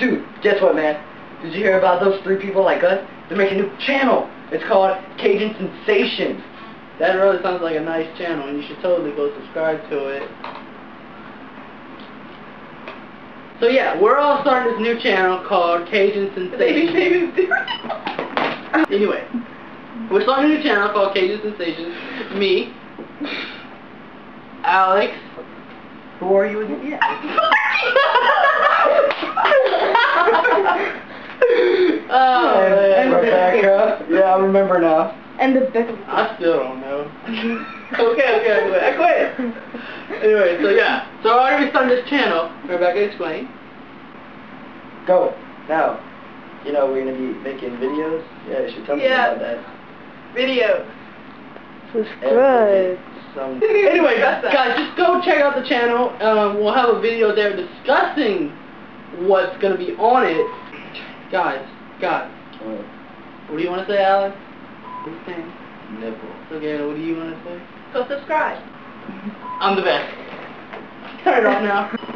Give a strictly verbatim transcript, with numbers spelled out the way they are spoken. Dude, guess what, man? Did you hear about those three people like us? They're making a new channel. It's called Cajun Sensations. That really sounds like a nice channel, and you should totally go subscribe to it. So yeah, we're all starting this new channel called Cajun Sensations. Anyway, we're starting a new channel called Cajun Sensations. Me, Alex. Who are you again? Yeah. Oh, and, and Rebecca. Yeah, I remember now. And the Becca. I still don't know. okay, okay, I quit. I quit. Anyway, so yeah. So we're already starting this channel. Rebecca, explain. Go. Now, you know, we're going to be making videos. Yeah, you should tell me yeah. about that. Video. Subscribe. Some... Anyway, guys, just go check out the channel. Um, we'll have a video there discussing what's going to be on it. Guys, guys, what? what do you want to say, Alex? What do you think? Nipple. Okay, what do you want to say? Go subscribe. I'm the best. Turn it off now.